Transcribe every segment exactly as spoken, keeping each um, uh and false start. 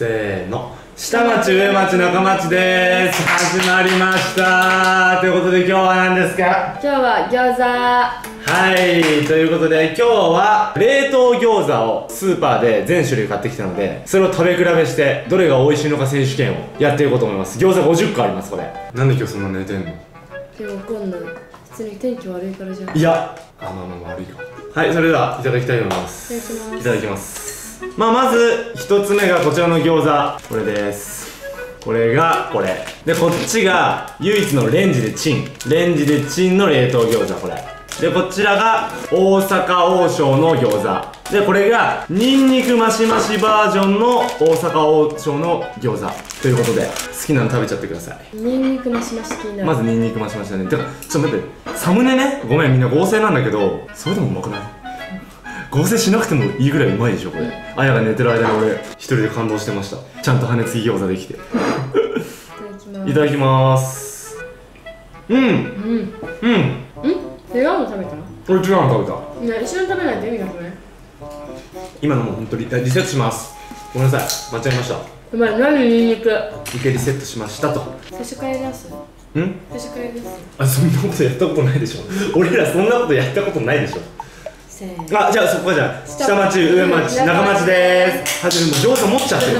せーの、下町上町中町です。始まりましたということで、今日は何ですか？今日は餃子。はい、ということで今日は冷凍餃子をスーパーで全種類買ってきたので、それを食べ比べしてどれが美味しいのか選手権をやっていこうと思います。餃子ごじゅっこあります。これなんで今日そんな寝てんの？いや、わかんない。普通に天気悪いからじゃん。いや、あ、まあまあ悪いか。はい、それではいただきたいと思います。いただきます。まあまず一つ目がこちらの餃子、これです。これがこれで、こっちが唯一のレンジでチンレンジでチンの冷凍餃子、これで、こちらが大阪王将の餃子で、これがニンニクマシマシバージョンの大阪王将の餃子ということで、好きなの食べちゃってください。ニンニクマシマシ気になる。まずニンニクマシマシだね。てかちょっと待って、サムネね、ごめんみんな合成なんだけど、それでもうまくない？合成しなくてもいいぐらいうまいでしょこれ。あやが寝てる間に俺一人で感動してました。ちゃんと羽根つき餃子できて。いただきまーす。うんうんうんうん。違うの食べたの？俺違うの食べた。いや、一緒に食べないと意味なくない？今のもほんとリセットします。ごめんなさい、間違えました。うまい。何ニンニク一回リセットしましたと。最初からやります？うん、最初からやります。あ、そんなことやったことないでしょ俺らそんなことやったことないでしょ。あ、じゃあそこじゃあ下町上町中町でーす。はじめもう餃子持っちゃってるか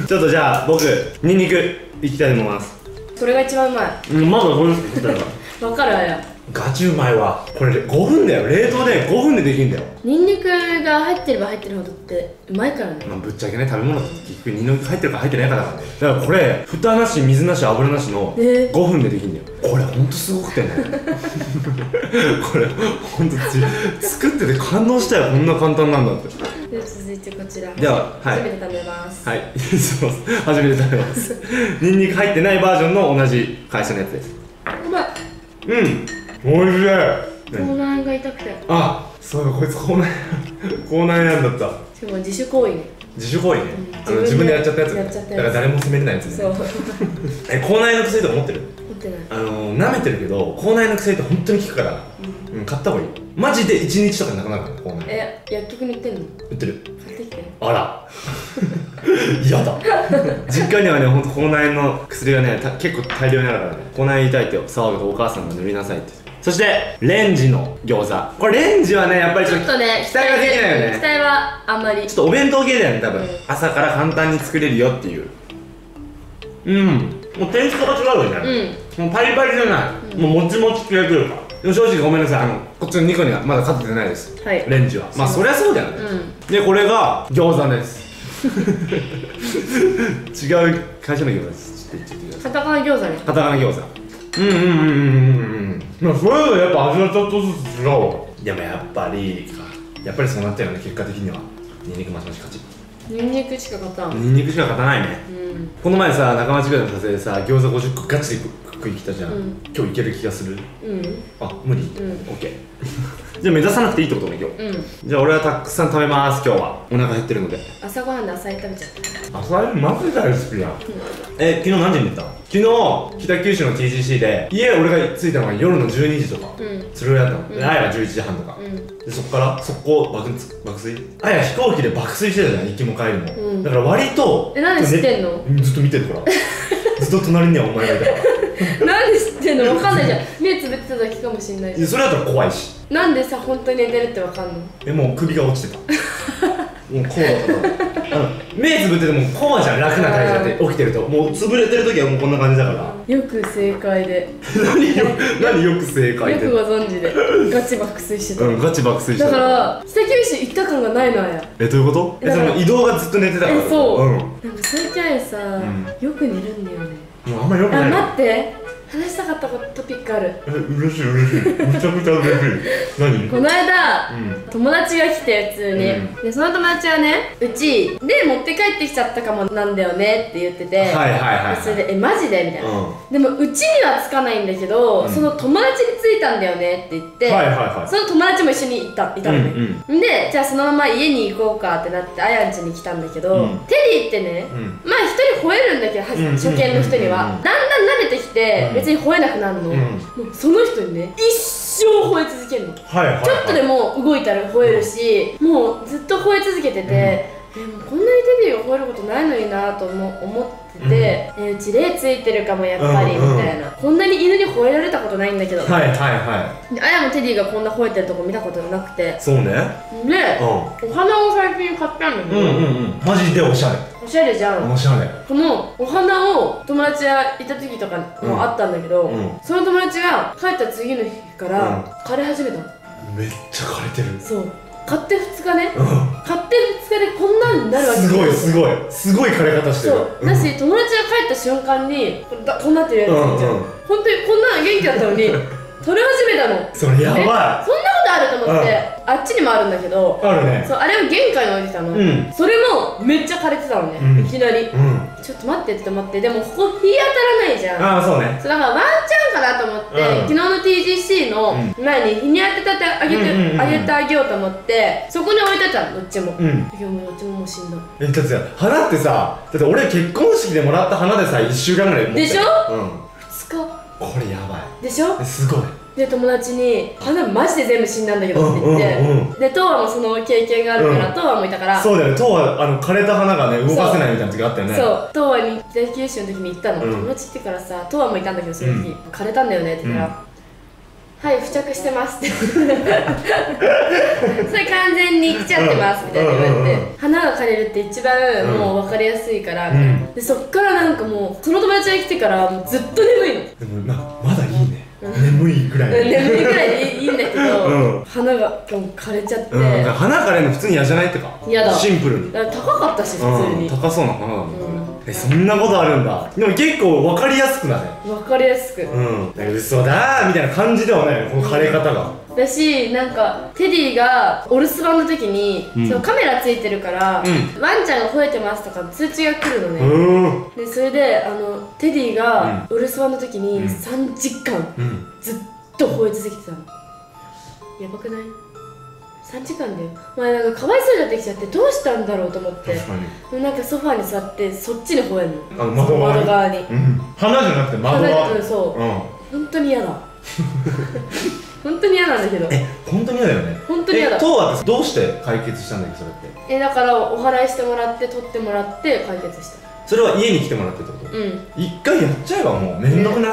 らちょっとじゃあ僕ニンニクいきたいと思います。これが一番うまい。うん、まだこれいったら分かるわよ。ガチうまいわこれ。ごふんだよ、冷凍でごふんでできるんだよ。ニンニクが入ってれば入ってるほどってうまいからね。まあぶっちゃけね、食べ物って結局ニンニク入ってるか入ってないからだから、これ蓋なし水なし油なしのごふんでできるんだよ。これほんとすごくてねこれほんと作ってて感動したよ、こんな簡単なんだって。で続いてこちらでは、はい、初めて食べます。はい、そう初めて食べます。ニンニク入ってないバージョンの同じ会社のやつです。うまい。うん、おいしい。口内が痛くて。あ、そうだ、こいつ口内口内なんだった。しかも自主行為ね。自主行為ね、自分でやっちゃったやつだから誰も責めれないやつね。そうえ、口内の薬とか持ってる？あのー、舐めてるけど、口内の薬って本当に効くから、うん、買った方がいい。マジでいちにちとかなくなるから、口内。え、薬局に売ってるの？売ってる。買ってきて。あら嫌だ実家にはね、ほんと口内の薬がね、結構大量にあるからね。口内痛いって騒ぐとお母さんが塗りなさいって。そして、レンジの餃子。これレンジはね、やっぱりちょっとね、期待ができないよね。期待はあんまり。ちょっとお弁当系だよね、多分、うん、朝から簡単に作れるよっていう。うん。もうテイストが違うよね、うん、もうパリパリじゃない、うん、もうもちもち系というか。でも正直ごめんなさい、あのこっちのにこにはまだ勝ててないです、はい、レンジは。まあそりゃそうだよね、うん、でこれが餃子です違う会社の餃子です。ちょっと言ってください。カタカナ餃子ね。カタカナ餃子。うんうんうんうんうんうん。それぞれやっぱ味がちょっとずつ違うわ。でもやっぱりやっぱりそうなったよね、結果的には。ニンニクマシマシ勝ち。ニンニクしか勝たん。ニンニクしか勝たないね、うん、この前さ、中町餃子の撮影でさ、餃子ごじゅっこガチで食いきたじゃん、うん、今日いける気がする？うん。あ、無理？うん。オッケーじゃあ目指さなくていいってことね、今日。うん。じゃあ俺はたくさん食べまーす、今日は。お腹減ってるので。朝ごはんで浅い食べちゃった。浅いマジ大好きやん、うん、え、昨日何時に寝た？昨日、北九州の ティージーシー で家俺が着いたのが夜のじゅうにじとか、うん、それをやったの、うん、あやはじゅういちじはんとか、うん、でそこから速攻爆睡。あや飛行機で爆睡してたじゃん、行きも帰りも、うん、だから割と。え、何知ってんの？ずっと見てるからずっと隣にはお前がいたからなんで知ってんの？わかんないじゃん目つぶってただけかもしれないじゃん。いや、それだったら怖いし。なんでさ、本当に寝てるってわかんの？え、もう首が落ちてたもうこうだった目つぶっててもコマじゃん、楽な感じだって。起きてるともう潰れてる時はもうこんな感じだから。よく正解で何よ何よく正解でよくご存知でガチ爆睡してた。うん、ガチ爆睡してた。だから北九州行った感がないのや。え、どういうこと？え、その移動がずっと寝てたから。え、そう。なんか最近あやさ、よく寝るんだよね。もうあんまよくない。あ、待って、話したかったトピックある。え、嬉しい嬉しい、めちゃくちゃ嬉しい。何？この間、友達が来て、普通に。で、その友達はね、うちで持って帰ってきちゃったかもなんだよねって言ってて、はいはいはい。それで、え、マジでみたいな。でも、うちにはつかないんだけど、その友達に着いたんだよねって言って、はいはいはい。その友達も一緒にいたのね。で、じゃあそのまま家に行こうかってなって、あやん家に来たんだけど、テリーってね、まあ一人吠えるんだけど、初見の人には。だんだん慣れてきて、別に吠えなくなるの、うん、その人にね一生吠え続けるの。ちょっとでも動いたら吠えるし、もうずっと吠え続けてて、でもこんなに手首覚えることないのになとも思ってて、うん、えうち霊ついてるかもやっぱりみたいな、こんなに犬に吠えられたことないんだけど、はいはいはい、あやもテディがこんな吠えてるとこ見たことなくて、そうね、で、うん、お花を最近買ったんだけど、うんうんうん、マジでおしゃれ、おしゃれじゃん。おしゃれ。このお花を友達がいた時とかもあったんだけど、うん、その友達が帰った次の日から枯れ始めたの、うん、めっちゃ枯れてる。そう。買ってふつかね、うん、買ってふつかでこんなんになるわけ。すごいすごいすごい枯れ方してる。そうだし、うん、友達が帰った瞬間にこんなってるやついるじゃん、うん、うん、本当にこんなの元気だったのに取れ始めたの。それやばい。そんなことあると思って、あっちにもあるんだけど、あるね。そう、あれを玄関に置いてたの、うん、それもめっちゃ枯れてたのね、うん、いきなり、うん、ちょっと待ってって思って、でもここ日当たらないじゃん。ああそうね。そうだからワンチャンかなと思って、うん、昨日の ティージーシー の前に日に当てたってあげてあげてあげようと思って、そこに置いてたの、どっちも、うん、いやもうどっちももう死んだ。え、だってさ、花ってさ、だって俺結婚式でもらった花でさいっしゅうかんぐらい持ってでしょ、うん、ふつか。これやばいでしょ、すごい。で、友達に「花マジで全部死んだんだけど」って言って、で、トウワもその経験があるから、トウワもいたから。そうだよね、トウワ枯れた花がね動かせないみたいな時があったよね。そう、トウワに北九州の時に行ったの、友達ってからさ、トウワもいたんだけど、その時枯れたんだよねって言ったら「はい、付着してます」って「それ完全に来ちゃってます」みたいな言われて、花が枯れるって一番もう分かりやすいからみたいな。で、そっからなんかもうその友達が来てからもうずっと眠いの。でもな、まだいいね、眠いぐらい。眠いぐらいでいいんだけど、花が枯れちゃって。花枯れるの普通に嫌じゃないってか。嫌だ、シンプルに。高かったし、普通に高そうな花だもん。え、そんなことあるんだ。でも結構分かりやすくなる。分かりやすく、うん、嘘だーみたいな感じではない、この枯れ方が。だし、なんかテディがお留守番の時にカメラついてるからワンちゃんが吠えてますとか通知が来るのね。で、それであのテディがお留守番の時にさんじかんずっと吠え続けてたの。やばくない？さんじかんだよ。前なんかかわいそうになってきちゃって、どうしたんだろうと思って、なんかソファーに座ってそっちに吠えるの、窓側に。花じゃなくて窓側。そう、本当に嫌だ、本当に嫌なんだけど。え、本当に嫌だよね。本当に嫌だ。トウワってどうして解決したんだっけ、それって。え、だからお祓いしてもらって取ってもらって解決した。それは家に来てもらってってこと。うん、一回やっちゃえばもうめんどくない？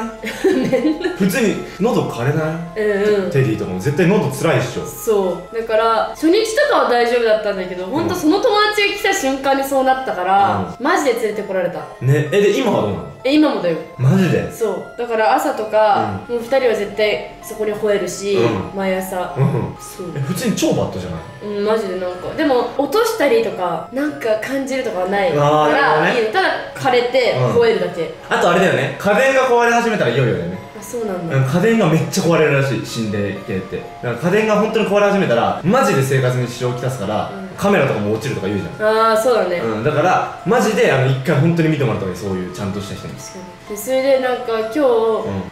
めんどく。普通に喉枯れない？うんうん。テディとかも絶対喉つらいっしょ。そう、だから初日とかは大丈夫だったんだけど、本当その友達が来た瞬間にそうなったからマジで連れてこられたね。え、で今はどうなの？え、今もだよ。マジで？そう、だから朝とかもうふたりは絶対そこに吠えるし、毎朝。そう、普通に超バッドじゃない？うん、マジで。なんかでも落としたりとかなんか感じるとかはないから、ただ枯れて吠えるだけ。あとあれだよね、家電が壊れ始めたらいよいよだよね。あ、そうなんだ。家電がめっちゃ壊れるらしい、心霊系って。だから家電が本当に壊れ始めたらマジで生活に支障をきたすから、カメラとかも落ちるとか言うじゃん。ああ、そうだね。だからマジで一回本当に見てもらった方がいい、そういうちゃんとした人に。確かに。それでなんか今日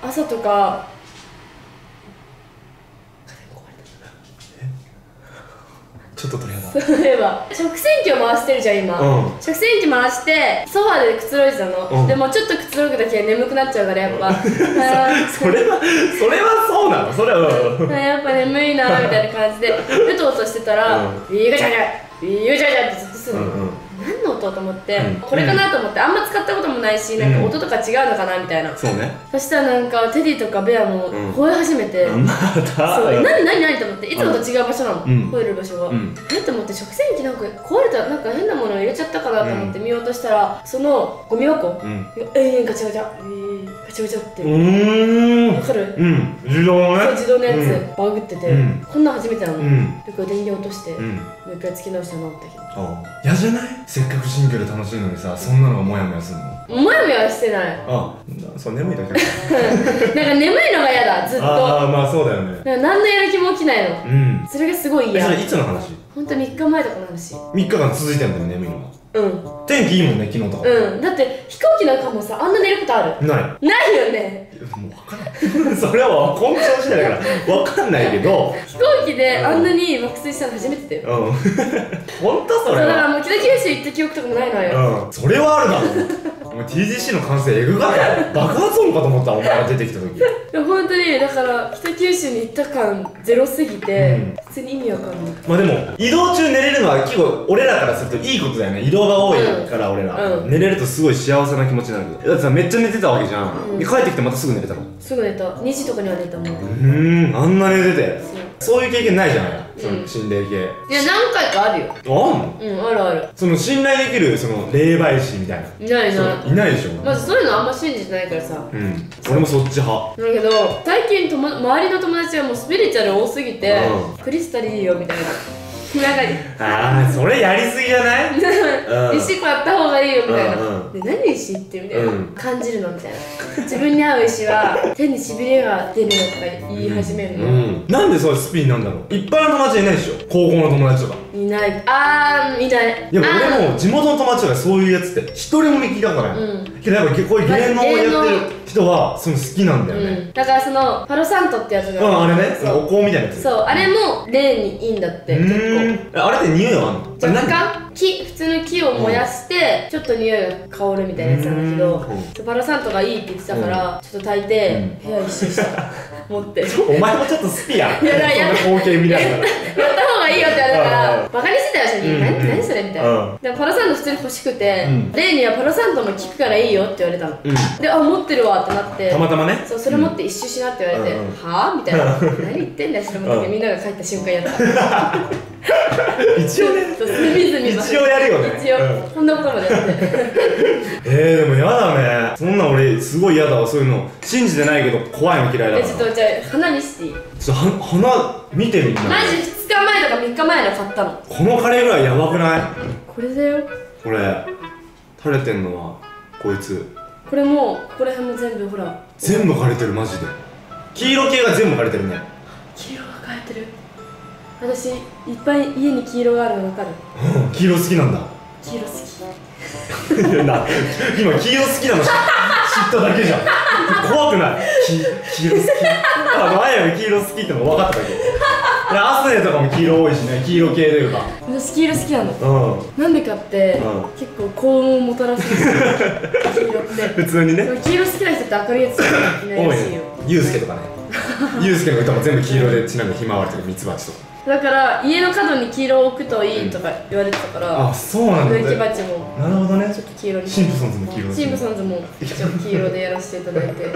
朝とかちょっと取り払う。そういえば食洗機を回してるじゃん今、うん、食洗機回してソファーでくつろいでたの、うん、でもちょっとくつろぐだけ眠くなっちゃうからやっぱそれはそれはそうなの。それはやっぱ眠いなみたいな感じでうとうとしてたら「ビュージャジャビュージャジャ」ってずっとするの。うん、うん、何の音と思って、うん、これかなと思って、あんま使ったこともないし、なんか音とか違うのかなみたいな。そうね。そしたらなんかテディとかベアも吠え始めて、またそう、何何何と思って、いつもと違う場所なの、吠える場所が。えと思って、食洗機なんか壊れた、なんか変なものを入れちゃったかなと思って見ようとしたら、そのゴミ箱が永遠ガチャガチャガチャガチャって、分かる？自動ね、自動のやつバグってて、こんなん初めてなの。だから電源落としてもう一回つけ直したのって。嫌じゃない？せっかくシングル楽しいのにさ、そんなのがモヤモヤするの？モヤモヤしてない。ああ、そう、眠いだけ。なんか眠いのが嫌だ、ずっと。ああ、まあそうだよね。何のやる気も起きないの。うん。それがすごい嫌。それいつの話？ほんとみっかまえとかの話。みっかかん続いてんだよ、眠いのが。うん。天気いいもんね、昨日とか。うん。だって飛行機なんかもさ、あんな寝ることある？ない。ないよね。もう分かんない。それは根性次第だから分かんないけど。飛行機であんなに爆睡したの初めてだよ。うん。本当それは。だからもう北九州行った記憶とかもないのよ。うん。それはあるだろ。お前 ティージーシー の完成エグかった。爆発音かと思った、お前が出てきた時。いや本当にだから北九州に行った感ゼロすぎて、普通に意味わかんない。まあでも移動中寝れるのは結構俺らからするといいことだよね。移動が多いから俺ら、うん、寝れるとすごい幸せな気持ちになるけど、だってさめっちゃ寝てたわけじゃん、うん、で帰ってきてまたすぐ寝れたの。すぐ寝た。にじとかには寝たもん。うん、あんな寝ててそう、そういう経験ないじゃん、その心霊系。いや何回かあるよ。あんの？うん、あるある。その信頼できるその霊媒師みたいないないないいないでしょ。まずそういうのあんま信じてないからさ。うん、俺もそっち派だけど、最近とも周りの友達はもうスピリチュアル多すぎてクリスタリーよみたいな。ああ、それやりすぎじゃない？石買った方がいいよみたいな。何石ってみたいな、感じるのみたいな。自分に合う石は手にしびれが出るのとか言い始めるの。なんでそういうスピンなんだろう。一般の友達いないでしょ、高校の友達とか。いない。あー、いない。でも俺も地元の友達とかそういうやつって一人も見聞いたからね。けどやっぱこういう芸能をやってる人はその好きなんだよね。だからそのパロサントってやつが、うん、あれね、お香みたいなやつ。そう、あれも霊にいいんだって。結構あれって匂いはあんの？若干木、普通の木を燃やしてちょっと匂いが香るみたいなやつなんだけど、パロサントがいいって言ってたからちょっと炊いて部屋一緒にした持って。お前もちょっと好きやん、そんな光景見ながらやった方がいいよって言われたからバカにしてたよ、しに。何それみたいな。でもパロサント普通に欲しくて、霊にはパロサントも効くからいいよって言われたので、あ、持ってるわってなって、たまたまね。そう、それ持って一周しなって言われて、はぁ？みたいな。何言ってんだよそれ持って、みんなが帰った瞬間やった。一応ね、一応やるよね。一応こんなことまでやって。えー、でもやだね、そんな。俺すごいやだわ、そういうの信じてないけど怖いの嫌いだから。ちょっとじゃあ花にしていい？ちょっと花見てみんな。マジふつかまえとかみっかまえの買ったの。このカレーぐらいやばくない？これだよ、これ垂れてんのはこいつ。これもここら辺も全部ほら全部枯れてる。マジで黄色系が全部枯れてるね。黄色が枯れてる。私いっぱい家に黄色があるの分かる。黄色好きなんだ。黄色好き。今黄色好きなの知っただけじゃん。怖くない？黄色好き。あ、前より黄色好きっての分かっただけ。アスネとかも黄色多いしね、黄色系というか。私黄色好きなの。うん、なんでかって、うん、結構幸運をもたらすんですよ。黄色って。普通にね。黄色好きな人って明るいやつしかいないらしいよ。ユウスケとかね。ユウスケの歌も全部黄色で、ちなみにひまわりとかミツバチとか。だから家の角に黄色を置くといいとか言われてたから。あ、そうなんだ。植木鉢もなるほどね、ちょっと黄色に。シンプソンズも黄色。シンプソンズも一応黄色でやらせていただいて。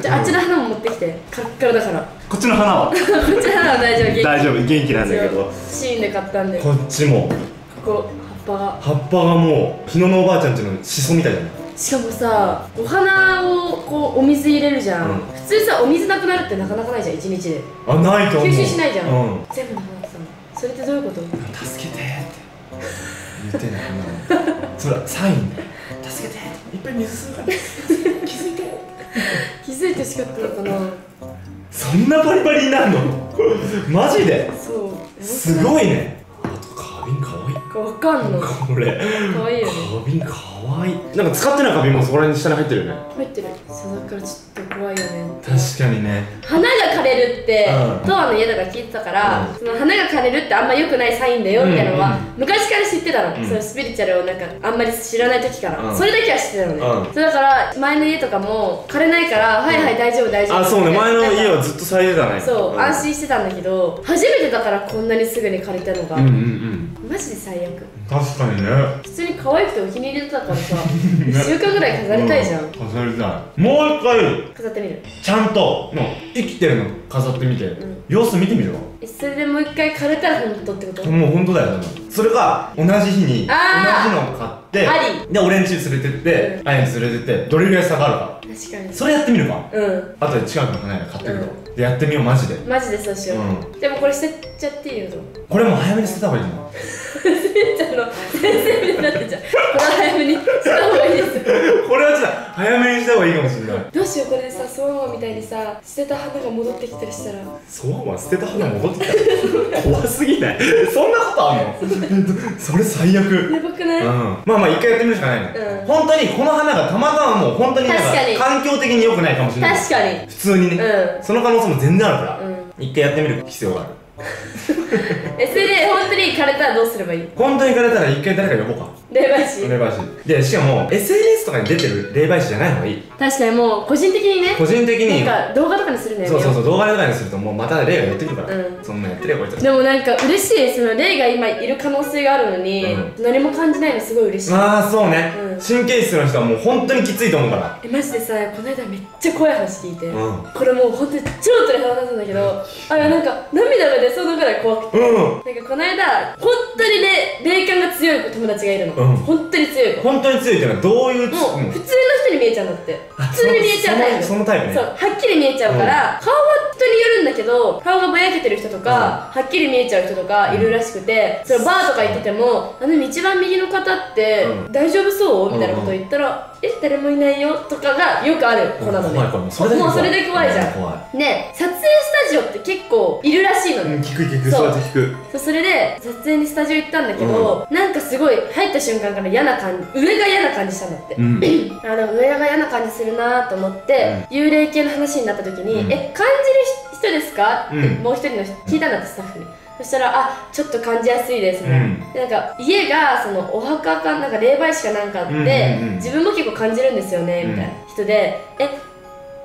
じゃああっちの花も持ってきて、カッカラだから。こっちの花はこっちの花は大丈夫、大丈夫、元気なんだけど。シーンで買ったんで。こっちもここ葉っぱが葉っぱがもう日野のおばあちゃんちのシソみたいだね。しかもさ、お花をこうお水入れるじゃん。普通さ、お水なくなるってなかなかないじゃん、一日で。あ、ないと思う。吸収しないじゃん、全部の花さ。それってどういうこと？助けてって言ってんだよな。それはサインだよ。助けてっていっぱい水吸うから気づいて気づいてしかったのかな。そんなバリバリになるの？マジで？そう、すごいね。わかんのこれ。かわいいよね。花瓶かわいい。なんか使ってない花瓶もそこら辺下に入ってるよね。入ってる。そうだからちょっと怖いよね。確かにね。花が枯れるってとあの家だから聞いてたから、その花が枯れるってあんま良くないサインだよみたいなのは昔から知ってたの。そのスピリチュアルをなんかあんまり知らない時から、それだけは知ってたのね。それだから前の家とかも枯れないからはいはい大丈夫大丈夫。あ、そうね。前の家はずっと咲いてたね。そう、安心してたんだけど、初めてだからこんなにすぐに枯れたのが。うんうんうん。マジで最悪。確かにね。普通に可愛くてお気に入りだったからさ、いっしゅうかんぐらい飾りたいじゃん。飾りたい。もう一回飾ってみる。ちゃんと生きてるの飾ってみて様子見てみるわ。それでもう一回枯れたら本当ってこと？もう本当だよ。それが同じ日に同じのを買ってで俺ん家に連れてってあやに連れてってどれぐらい下がるか。確かにそれやってみるか。うん、あとで近くの花屋買ってくるとやってみよう。マジでマジでそうしよう。でもこれ捨てちゃっていいよ。これも早めに捨てた方がいいの。スピリチュアルの先生になってちゃう。これは早めにした方がいいです。これはちょっと早めにした方がいいかもしれない。どうしよう。これでさ、ソワマみたいにさ捨てた花が戻ってきたりしたら。ソワマ捨てた花戻ってきた怖すぎない？そんなことあんの？それ最悪。やばくない？うん、まあまあ一回やってみるしかないね。本当にこの花がたまたまもう本当になんか環境的に良くないかもしれない。確かに普通にね、その可能性も全然あるから一回やってみる必要がある。え、それで本当に枯れたらどうすればいい？本当に枯れたら一回誰か呼ぼうか。霊媒師。霊媒師で、しかも エスエヌエス とかかに出てる霊媒師じゃない方がいい。確かにもう個人的にね、個人的になんか動画とかにするんだよね。そうそうそう、動画とかにするともうまた霊が寄ってくるから、そんなやってるよこいつ。でもなんか嬉しい、その霊が今いる可能性があるのに何も感じないのすごい嬉しい。ああそうね、神経質の人はもう本当にきついと思うから。えマジでさ、この間めっちゃ怖い話聞いて、これもう本当に超鳥肌立つんだけど、あれなんか涙が出そうなぐらい怖くて、なんかこの間本当に霊感が強い友達がいるの。本当に強い子、本当に強いっていうのはどういう、もう普通の人に見えちゃうんだって。普通に見えちゃうタイプ、そのタイプね。そう、はっきり見えちゃうから、顔は人によるんだけど、顔がぼやけてる人とかはっきり見えちゃう人とかいるらしくて、そのバーとか行ってても、あの一番右の方って大丈夫そうみたいなこと言ったら、え誰もいないよとかがよくある子なのね。もうそれだけ怖いじゃん。ね、撮影スタジオって結構いるらしいのね。聞く聞く、そう聞く。それで撮影にスタジオ行ったんだけど、なんかすごい入った瞬間から嫌な感じ、上が嫌な感じしたんだって。あでも上が嫌な感じするなと思って幽霊系の話になった時に、え感じる人ですかってもう一人の人聞いたんだって、スタッフに。そしたら、あ、ちょっと感じやすいですね、うん、なんか家がそのお墓かなんか霊媒師かなんかあって、自分も結構感じるんですよね、うん、みたいな人で「え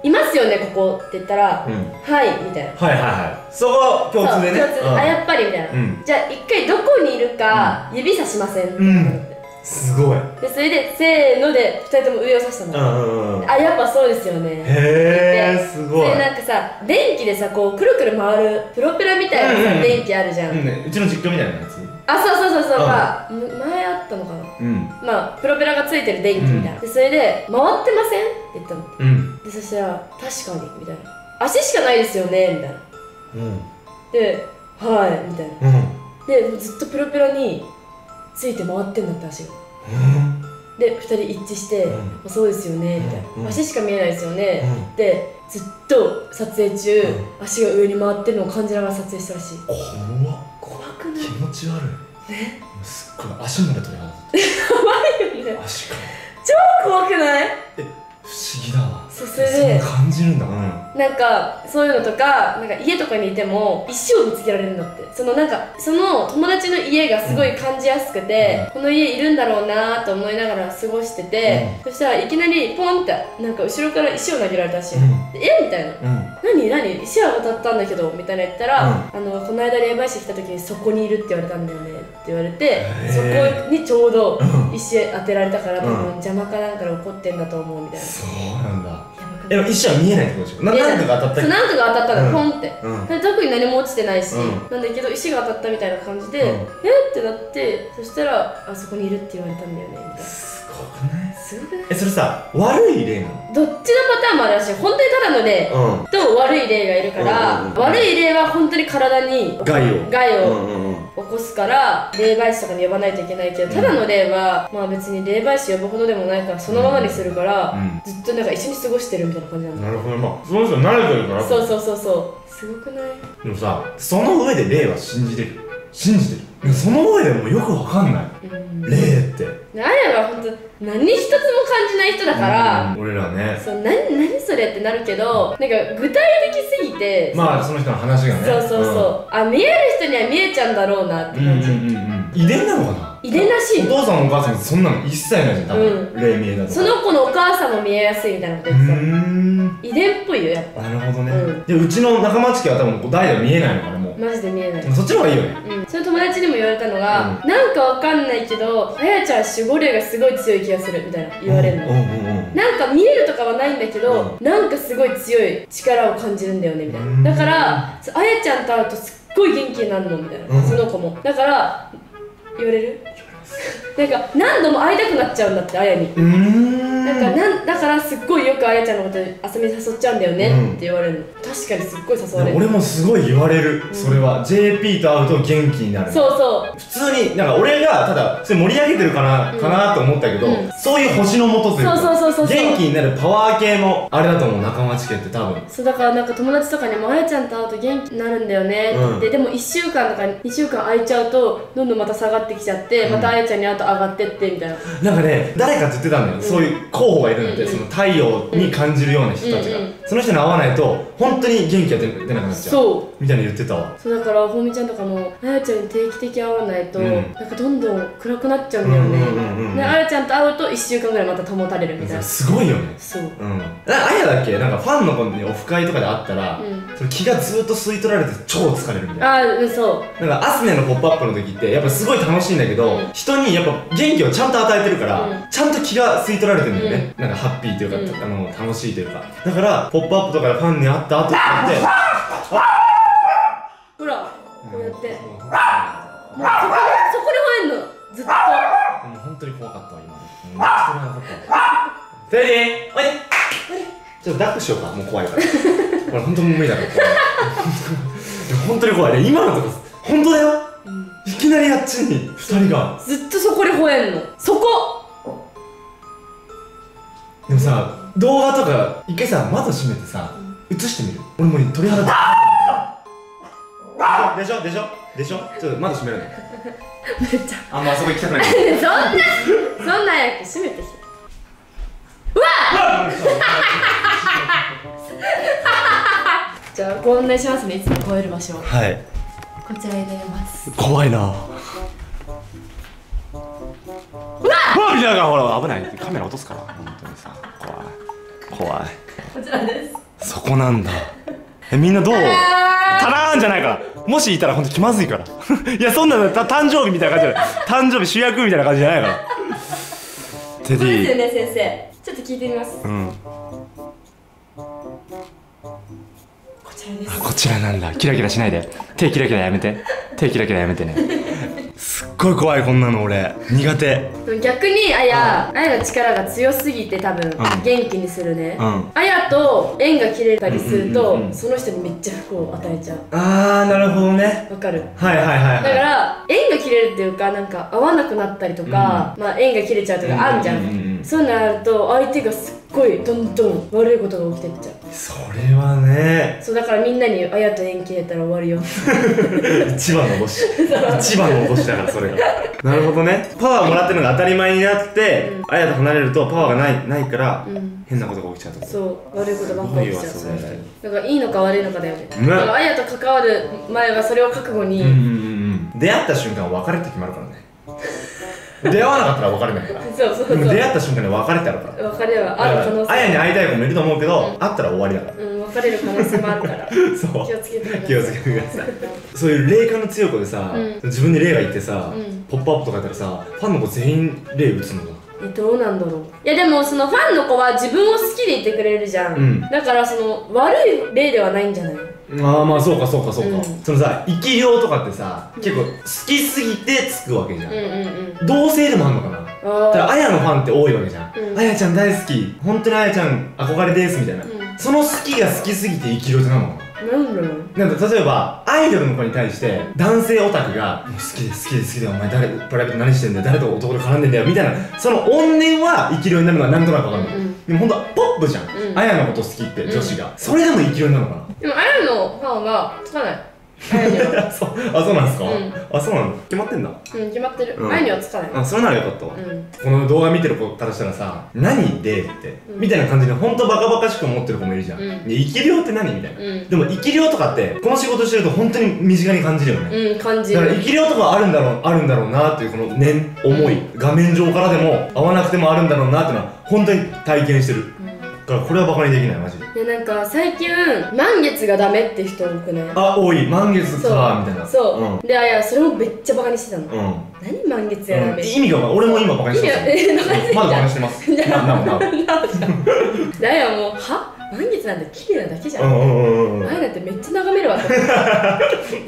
いますよねここ」って言ったら「うん、はい」みたいな。はいはいはい、そこは共通でね、共通で、うん、あやっぱりみたいな、うん、じゃあ一回どこにいるか指さしません、うん、すごい。でそれでせーのでふたりとも上を指したの。あやっぱそうですよね。へえすごい。でなんかさ、電気でさこうくるくる回るプロペラみたいなさ電気あるじゃん。うちの実家みたいなやつ。あそうそうそうそう、まあ前あったのかな、まあプロペラがついてる電気みたいな。でそれで「回ってません?」って言ったの。でそしたら「確かに」みたいな「足しかないですよね」みたいな。で「はい」みたいな。でずっとプロペラについて回ってんだって、足が。でふたり一致して「そうですよね」みたいな「足しか見えないですよね」ってずっと撮影中足が上に回ってるのを感じながら撮影したらしい。怖っ、怖くない？気持ち悪いね。すっごい足まで取り外れて、やばいよね、足か超怖くない？え不思議だわ。それで感じるんだな。なんかそういうのとか、なんか家とかにいても石を見つけられるんだって。そのなんかその友達の家がすごい感じやすくて、この家いるんだろうなと思いながら過ごしてて、そしたらいきなりポンってなんか後ろから石を投げられたらしい。えみたいな、何何石は渡ったんだけどみたいな言ったら、あのこの間霊媒師来た時にそこにいるって言われたんだよねって言われて、そこにちょうど石当てられたから多分邪魔かなんかで怒ってんだと思うみたいな。そうなんだ。でも石は見えないってことでしょ。何とか当たったり、何とか当たったらポンって特に何も落ちてないし、なんだけど石が当たったみたいな感じでえってなって、そしたらあそこにいるって言われたんだよねみたいな。すごくない？すごくない？えそれさ悪い霊なの？どっちのパターンもあるらしい。本当にただの霊と悪い霊がいるから、悪い霊は本当に体に害を害を起こすから霊媒師とかに呼ばないといけないけど、ただの霊はまあ別に霊媒師呼ぶほどでもないからそのままにするからずっとなんか一緒に過ごしてるみたいな。なるほど、まあその人慣れてるから。そうそうそうそう、すごくない？でもさ、その上で霊は信じてる、信じてる、その上でもよくわかんない、うん、霊って。あれは本当何一つも感じない人だから、うん、俺らね、そう何何それってなるけど、なんか具体的すぎて、まあその人の話がね、そうそうそう、うん、あ見える人には見えちゃうんだろうなって感じ。遺伝なのかな、遺伝らしい。お父さんお母さんそんなの一切ないじゃん、多分霊見えだとか。その子のお母さんも見えやすいみたいなこと言ってた。遺伝っぽいよやっぱ。なるほどね。でうちの中町家は多分代々見えないのかな。もうマジで見えない。そっちの方がいいよね。その友達にも言われたのが、なんかわかんないけどあやちゃん守護霊がすごい強い気がするみたいな言われるの。なんか見えるとかはないんだけど、なんかすごい強い力を感じるんだよねみたいな。だからあやちゃんと会うとすっごい元気になるのみたいな、その子も。だから言われるなんか何度も会いたくなっちゃうんだってあやに。なんかなんだからすっごいよくあやちゃんのこと遊びに誘っちゃうんだよねって言われるの、うん、確かにすっごい誘われる。俺もすごい言われる、うん、それは ジェーピー と会うと元気になる。そうそう、普通になんか俺がただそれ盛り上げてるかな、うん、かなと思ったけど、うん、そういう星のもとというか元気になるパワー系のあれだと思う中町家って多分。そうだからなんか友達とかにもあやちゃんと会うと元気になるんだよねって、うん、で, でもいっしゅうかんとかにしゅうかん空いちゃうとどんどんまた下がってきちゃって、うん、またあやちゃんに会うと上がってってみたいな。なんかね誰かって言ってたんだよ、うん、そういう候補がいるんだって、うん、その太陽に感じるような人たちが、うん、うん、その人に会わないと本当に元気が出なくなっちゃうみたいな言ってたわ。そうだからほうみちゃんとかもあやちゃんに定期的に会わないとなんかどんどん暗くなっちゃうんだよね。であやちゃんと会うといっしゅうかんぐらいまた保たれるみたいな。すごいよね。そうあやだっけなんかファンの子にオフ会とかで会ったら気がずっと吸い取られて超疲れるみたいな。ああそうなんかアスネの「ポップアップの時ってやっぱすごい楽しいんだけど人にやっぱ元気をちゃんと与えてるからちゃんと気が吸い取られてるんだよね。なんかハッピーというかあの楽しいというかだから「ポップアップとかでファンに会った後ってほらこうやってもうそこで吠えんのずっと。もう本当に怖かったわ今。めっちゃ怖かったわ。それでおいでおいでちょっと抱っこしようかもう怖いからこれ本当に無理だろ本当に怖いね今のとこ本当だよ。いきなりあっちにふたりがずっとそこで吠えんの。そこでもさ動画とか一回さ窓閉めてさ映してみる。俺もう鳥肌でしょでしょでしょちょっと窓閉めるのめっちゃあんまあそこ行きたくないそんなそんなんやっけ閉めてきてうわじゃあご案内しますねいつも超える場所。はいこちらへ入れます。怖いなうわっみたいなほら危ないカメラ落とすから本当にさ怖い怖いこちらですそこなんだ。えみんなどうタラーンじゃないからもしいたら本当気まずいからいやそんなの誕生日みたいな感じじゃない誕生日主役みたいな感じじゃないからテディそうですよね先生ちょっと聞いてみます。うん。こちらです。あ、こちらなんだ。キラキラしないで。手キラキラやめて。手キラキラやめてね。すっごい怖いこんなの俺苦手。逆にあや、あやの力が強すぎて多分元気にするね。あやと縁が切れたりするとその人にめっちゃ不幸を与えちゃう。ああなるほどね。わかる。はいはいはい。だから縁が切れるっていうかなんか合わなくなったりとか、まあ縁が切れちゃうとかあるじゃん。そうなると相手がすっごいどんどん悪いことが起きてっちゃう。それはねそうだからみんなに「あやと縁切れたら終わるよ」一番の脅し一番の脅しだからそれがなるほどね。パワーもらってるのが当たり前になってあやと離れるとパワーがないないから変なことが起きちゃうと。そう悪いことばっかり起きちゃう。だからいいのか悪いのかだよね。だからあやと関わる前はそれを覚悟に出会った瞬間別れって決まるからね。出会わなかったら別れないから出会った瞬間に別れてあるから別れはある可能性あやに会いたい子もいると思うけど会ったら終わりだから別れる可能性もあるから気をつけてください気をつけてください。そういう霊感の強い子でさ自分で霊がいってさ「ポップアップとかやったらさファンの子全員霊打つのかどうなんだろう。いやでもそのファンの子は自分を好きでいてくれるじゃんだからその悪い霊ではないんじゃない。ああまあそうかそうかそうか。そのさ生き量とかってさ結構好きすぎてつくわけじゃん。同性でもあんのかな。だからあやのファンって多いわけじゃん。あやちゃん大好き本当にあやちゃん憧れですみたいなその好きが好きすぎて生き量ってなのかな。なんだろうなんか例えばアイドルの子に対して男性オタクが「好きで好きで好きでお前誰プライベート何してんだよ誰と男で絡んでんだよ」みたいなその怨念は生き量になるのはなんとなくわかる。でもほんとはポップじゃんあやのこと好きって女子がそれでも生き量になるのかな。でもあやのファンがつかない。あ、そうなんですか。あ、そうなの決まってんだ。うん、決まってる。あやにはつかない。あ、それならよかったわ。この動画見てる子からしたらさ何でってみたいな感じでほんとバカバカしく思ってる子もいるじゃん。で、生き量って何みたいな。でも生き量とかってこの仕事してるとほんとに身近に感じるよね。うん、感じる。だから生き量とかあるんだろうあるんだろうなっていうこの念思い画面上からでも合わなくてもあるんだろうなっていうのはほんとに体験してるからこれはバカにできないマジで。なんか最近満月がダメって人多くない。あ多い満月かみたいな。そうであやそれもめっちゃバカにしてたの。何満月やダメ意味が俺も今バカにしてますまだバカにしてますなおなおであやもうは満月なんて綺麗なだけじゃんあやなんてめっちゃ眺めるわと思って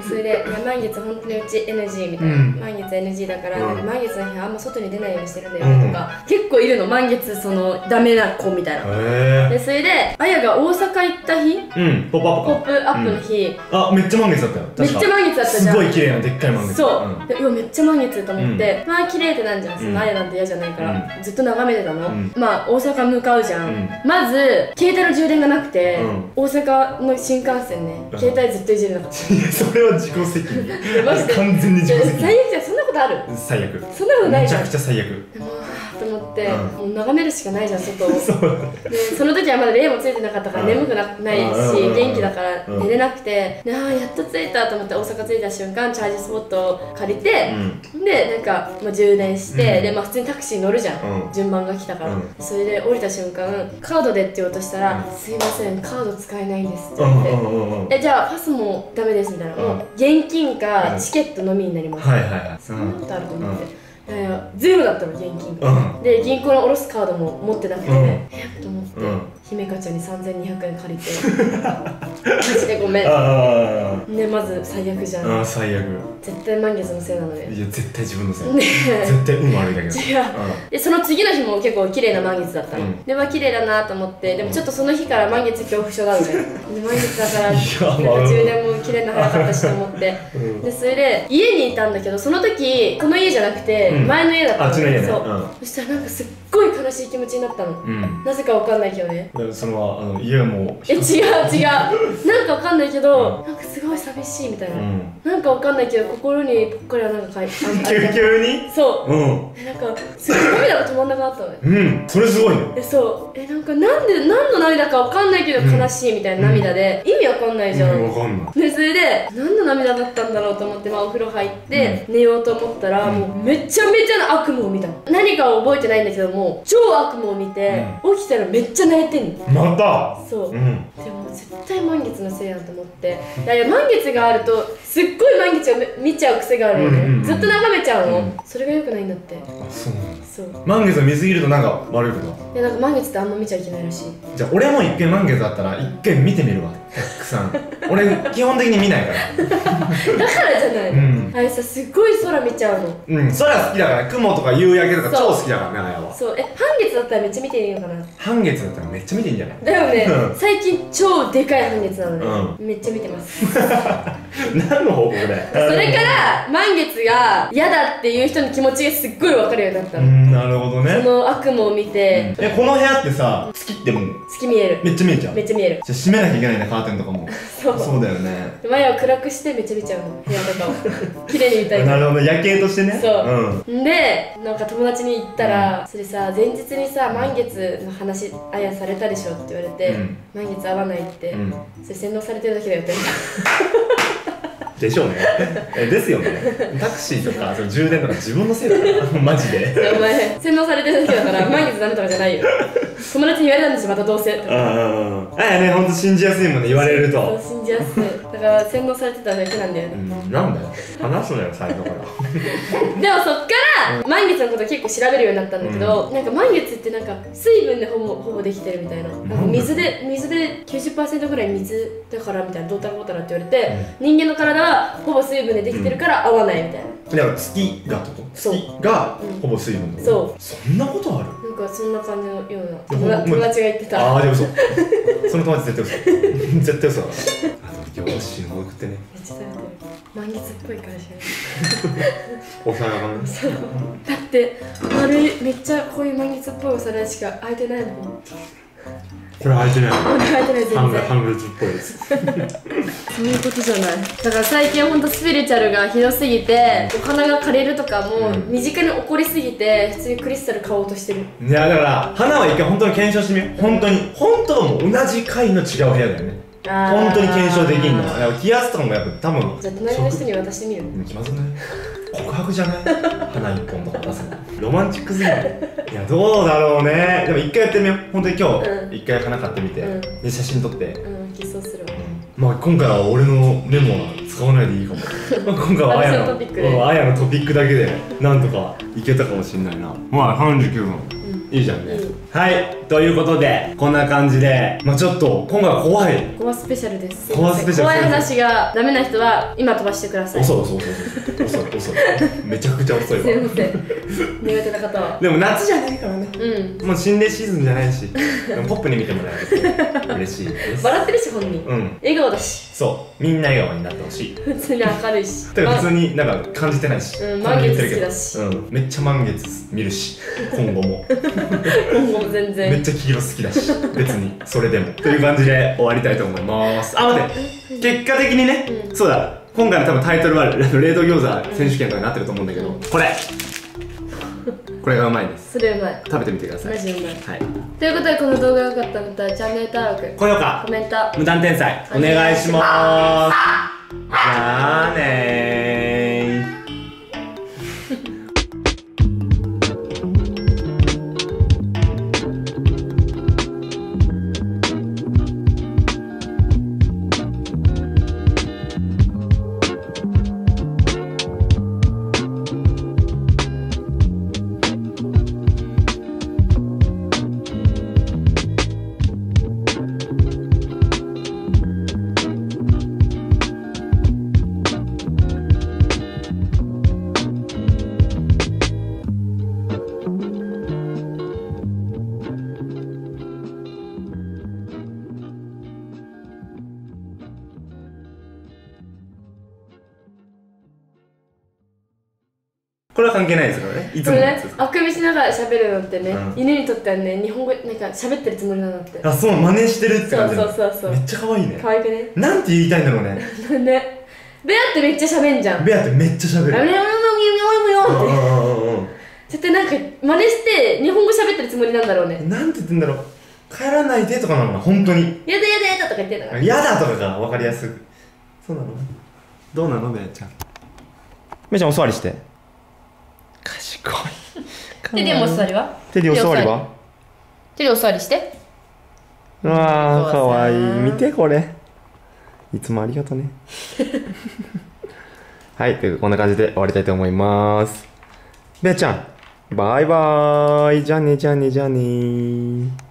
それで満月本当にうち エヌジー みたいな満月 エヌジー だから満月の日はあんま外に出ないようにしてるんだよねとか結構いるの満月そのダメな子みたいな。でそれであやが大阪行った日うんポップアップの日あめっちゃ満月だったよ。めっちゃ満月だったじゃんすごい綺麗なでっかい満月そうでうわめっちゃ満月と思ってまあ綺麗ってなんじゃんそのあやなんて嫌じゃないからずっと眺めてたの。まあ大阪向かうじゃんまず携帯の充電がなくて、大阪の新幹線ね携帯ずっといじれなかった。それは自己責任完全に自己責任。最悪じゃんそんなことある。最悪そんなことないじゃんめちゃくちゃ最悪と思っって、もう眺めるしかないじゃん、外を。で、その時はまだ霊もついてなかったから眠くなないし、元気だから寝れなくて、ああ、やっと着いたと思って、大阪着いた瞬間、チャージスポットを借りて、で、なんか、まあ、充電して、で、まあ、普通にタクシー乗るじゃん、順番が来たから。それで降りた瞬間、カードでって言おうとしたら、すいません、カード使えないんですって言って、じゃあ、パスもダメですみたいな、もう、現金かチケットのみになります。そんなことあると思って。ゼロだったの、現金が。で、銀行に下ろすカードも持ってなくて、えっと思って、姫香ちゃんにさんぜんにひゃくえん借りて、マジでごめん。で、まず最悪じゃん。ああ、最悪。絶対満月のせいなのよ。いや、絶対自分のせい。絶対運悪いだけど。違う。で、その次の日も結構綺麗な満月だったの。で、まあ綺麗だなと思って、でもちょっとその日から満月恐怖症なので、満月だから、充電も綺麗な早かったしと思って、で、それで、家にいたんだけど、その時、この家じゃなくて、前の家だったのね。そしたらなんかすっごい悲しい気持ちになったの。なぜかわかんないけどね。それはあの家もえ違う違うなんかわかんないけど、なんかすごい寂しいみたいな、なんかわかんないけど心にぽっかりはなんかかい急にそうえなんかすごい涙が止まんなくなったのね。うん、それすごいね。えそうえなんかなんで何の涙かわかんないけど悲しいみたいな涙で意味わかんないじゃん。わかんない。でそれで何の涙だったんだろうと思ってまあお風呂入って寝ようと思ったらもうめっちゃ。めっちゃな悪夢を見たの。何かを覚えてないんだけども超悪夢を見て、うん、起きたらめっちゃ泣いてんの。またそう、うん、でも絶対満月のせいやと思って、いやいや満月があるとすっごい満月を見ちゃう癖があるのね。ずっと眺めちゃうの、うん、それがよくないんだって。あ、そうなんだ。そう満月を見すぎるとなんか悪いこと。いやなんか満月ってあんま見ちゃいけないらしい。じゃあ俺も一見満月だったら一見見てみるわ、たくさん。俺基本的に見ないからだからじゃない、うん、あれさすっごい空見ちゃうの。うん、空好きだから、雲とか夕焼けとか超好きだからね、あやは。そう、え、半月だったらめっちゃ見ていいのかな。半月だったらめっちゃ見ていいんじゃない。だよね、最近超でかい半月なのでめっちゃ見てます。何の報告だよ。それから満月が嫌だっていう人の気持ちがすっごい分かるようになったの。なるほどね。その悪夢を見て、え、この部屋ってさ月ってもう月見える。めっちゃ見えちゃう。めっちゃ見える。じゃあ閉めなきゃいけないね、カーテンとかも。そうそうだよね。前は暗くしてめちゃ見ちゃうの、部屋とかを綺麗に見たい。なるほど、夜景としてね。そうで、なんか友達に言ったら、それさ前日にさ満月の話あやされたでしょって言われて、満月合わないってそれ洗脳されてるだけだよってでしょうね。ですよね。タクシーとか充電とか自分のせいだからマジで。お前洗脳されてるだけだから満月ダメとかじゃないよ。友達に言われたんですよ、またどうせ。ああやね、ほんと信じやすいもんね、言われると。そう、信じやすい。だから洗脳されてただけなんだよね。なんだよ、話すのよ最初から。でもそっから満月のこと結構調べるようになったんだけど、なんか満月ってなんか水分でほぼほぼできてるみたいな、なんか水で水で きゅうじゅっパーセント ぐらい水だからみたいな、どうたらこうたらって言われて、人間の体はほぼ水分でできてるから合わないみたいな。だから月がとこ月がほぼ水分だ。そう、そんなことある。なんかそんな感じのような友達が言ってた。ああでもそう、その友達絶対嘘、絶対嘘だ。あの時お菓子も送ってね、めっちゃ食べてる。満月っぽいからしないお皿がね。そうだって丸い、めっちゃこういう満月っぽいお皿しか開いてないもん。これ開いてない。これ開いてない全然。半月っぽいです。そういうことじゃない。だから最近本当スピリチュアルがひどすぎて、お金が借りるとかも身近に起こりすぎて、普通にクリスタル買おうとしてる。いやだから花は一回本当に検証してみよう。本当に本当も同じ階の違う部屋だよね。本当に検証できるの。だから気圧とかもやっぱ多分。じゃあ隣の人に渡してみる。気まずない。告白じゃない？花一本とか出すのロマンチックすぎる。いやどうだろうね。でも一回やってみよう。本当に今日一回花買ってみて、で写真撮って、うん、偽装するわ。まあ今回は俺のメモは使わないでいいかも。今回はあやのあやのトピックだけでなんとかいけたかもしれないな。まあさんじゅうきゅうふんいいじゃんね。はい、ということでこんな感じで、まあちょっと今回は怖い怖スペシャルです。怖スペシャル。怖い話がダメな人は今飛ばしてください。遅い遅い遅い遅い遅い。めちゃくちゃ遅いわ。すいません。苦手な方は。でも夏じゃないからね。うん。もう心霊シーズンじゃないし、ポップに見てもらえると嬉しいです。笑ってるし本人。うん。笑顔だし。そう、みんな笑顔になってほしい。普通に明るいし。普通になんか感じてないし。うん、満月好きだし。うん、めっちゃ満月見るし、今後も。もう全然めっちゃ黄色好きだし別にそれでもという感じで終わりたいと思います。あ、待って結果的にね、うん、そうだ今回の多分タイトルは冷凍餃子選手権とかになってると思うんだけど、これこれがうまいです。それうまい、食べてみてください。マジうまい。はい、ということでこの動画が良かった方はチャンネル登録、高評価、コメント、無断天才お願いします。じゃあねー。これは関係ないですからね。いつもね、あくびしながら喋るのってね、うん、犬にとってはね、日本語なんか喋ってるつもりなのって。あ、そう、真似してるって感じ。そうそうそうそう。めっちゃ可愛いね。可愛くね。なんて言いたいんだろうね。なんでベアってめっちゃ喋んじゃん。ベアってめっちゃ喋る。あれ、俺もよーって。絶対なんか真似して日本語喋ってるつもりなんだろうね。なんて言ってんだろう。帰らないでとかなのか、本当に。やだやだやだとか言ってんだから。やだとかが分かりやすく。そうなの。どうなのベアちゃん。ベアちゃんお座りして。賢い。手でお座りは？手でお座りは？手でお座りして。わあ、かわいい。見てこれ。いつもありがとね。はい、というこんな感じで終わりたいと思います。ベアちゃん、バイバーイ。じゃあね、じゃあね、じゃあね。